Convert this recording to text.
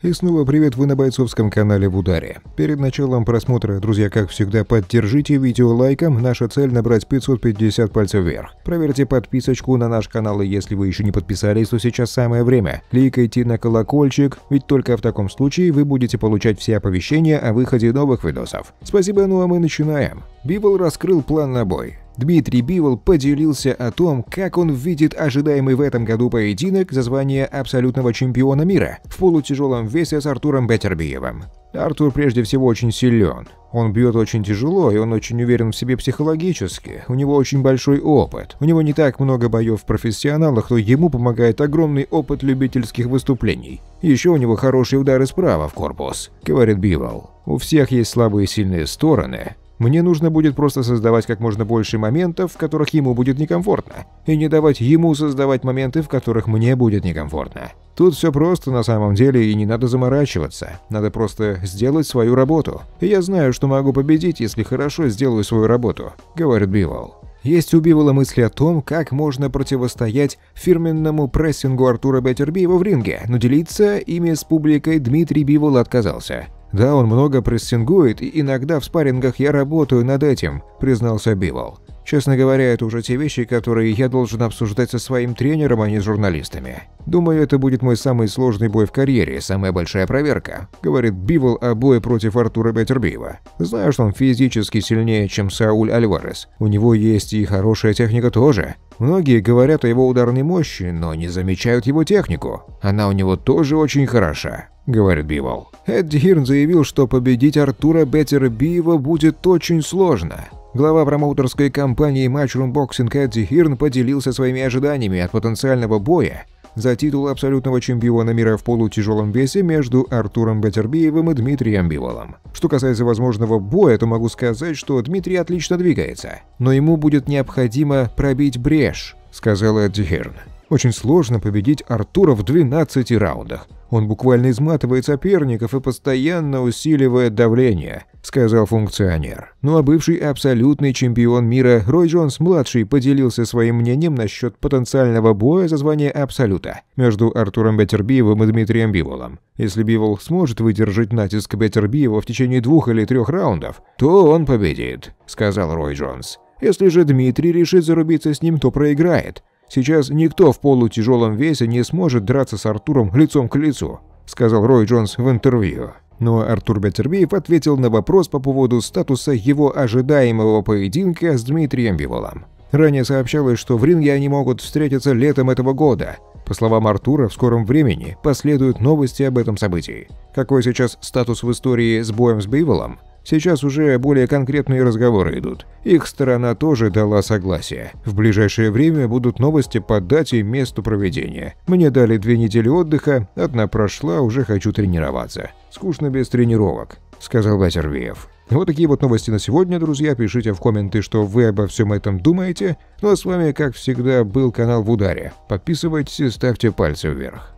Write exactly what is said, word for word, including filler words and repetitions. И снова привет, вы на бойцовском канале «В ударе». Перед началом просмотра, друзья, как всегда, поддержите видео лайком, наша цель набрать пятьсот пятьдесят пальцев вверх. Проверьте подписочку на наш канал, и если вы еще не подписались, то сейчас самое время. Кликайте на колокольчик, ведь только в таком случае вы будете получать все оповещения о выходе новых видосов. Спасибо, ну а мы начинаем. Бивол раскрыл план на бой. Дмитрий Бивол поделился о том, как он видит ожидаемый в этом году поединок за звание абсолютного чемпиона мира в полутяжелом весе с Артуром Бетербиевым. Артур прежде всего очень силен. Он бьет очень тяжело, и он очень уверен в себе психологически. У него очень большой опыт. У него не так много боев в профессионалах, но ему помогает огромный опыт любительских выступлений. Еще у него хорошие удары справа в корпус, говорит Бивол. У всех есть слабые и сильные стороны. Мне нужно будет просто создавать как можно больше моментов, в которых ему будет некомфортно, и не давать ему создавать моменты, в которых мне будет некомфортно. Тут все просто на самом деле, и не надо заморачиваться, надо просто сделать свою работу. И я знаю, что могу победить, если хорошо сделаю свою работу, говорит Бивол. Есть у Бивола мысли о том, как можно противостоять фирменному прессингу Артура Бетербиева в ринге, но делиться ими с публикой Дмитрий Бивол отказался. «Да, он много прессингует, и иногда в спаррингах я работаю над этим», – признался Бивол. «Честно говоря, это уже те вещи, которые я должен обсуждать со своим тренером, а не с журналистами. Думаю, это будет мой самый сложный бой в карьере, самая большая проверка», – говорит Бивол о бое против Артура Бетербиева. «Знаю, что он физически сильнее, чем Сауль Альварес. У него есть и хорошая техника тоже. Многие говорят о его ударной мощи, но не замечают его технику. Она у него тоже очень хороша», – говорит Бивол. Эдди Хирн заявил, что победить Артура Бетербиева будет очень сложно. Глава промоутерской компании матч-румбоксинг Эдди Хирн поделился своими ожиданиями от потенциального боя за титул абсолютного чемпиона мира в полутяжелом весе между Артуром Бетербиевым и Дмитрием Биволом. Что касается возможного боя, то могу сказать, что Дмитрий отлично двигается, но ему будет необходимо пробить брешь, сказал Эдди Хирн. Очень сложно победить Артура в двенадцати раундах. Он буквально изматывает соперников и постоянно усиливает давление, сказал функционер. Ну а бывший абсолютный чемпион мира Рой Джонс-младший поделился своим мнением насчет потенциального боя за звание абсолюта между Артуром Бетербиевым и Дмитрием Биволом. Если Бивол сможет выдержать натиск Бетербиева в течение двух или трех раундов, то он победит, сказал Рой Джонс. Если же Дмитрий решит зарубиться с ним, то проиграет. «Сейчас никто в полутяжелом весе не сможет драться с Артуром лицом к лицу», – сказал Рой Джонс в интервью. Но Артур Бетербиев ответил на вопрос по поводу статуса его ожидаемого поединка с Дмитрием Биволом. Ранее сообщалось, что в ринге они могут встретиться летом этого года. По словам Артура, в скором времени последуют новости об этом событии. Какой сейчас статус в истории с боем с Биволом? Сейчас уже более конкретные разговоры идут. Их сторона тоже дала согласие. В ближайшее время будут новости по дате и месту проведения. Мне дали две недели отдыха, одна прошла, уже хочу тренироваться. Скучно без тренировок, сказал Бетербиев. Вот такие вот новости на сегодня, друзья. Пишите в комменты, что вы обо всем этом думаете. Ну а с вами, как всегда, был канал «В ударе». Подписывайтесь и ставьте пальцы вверх.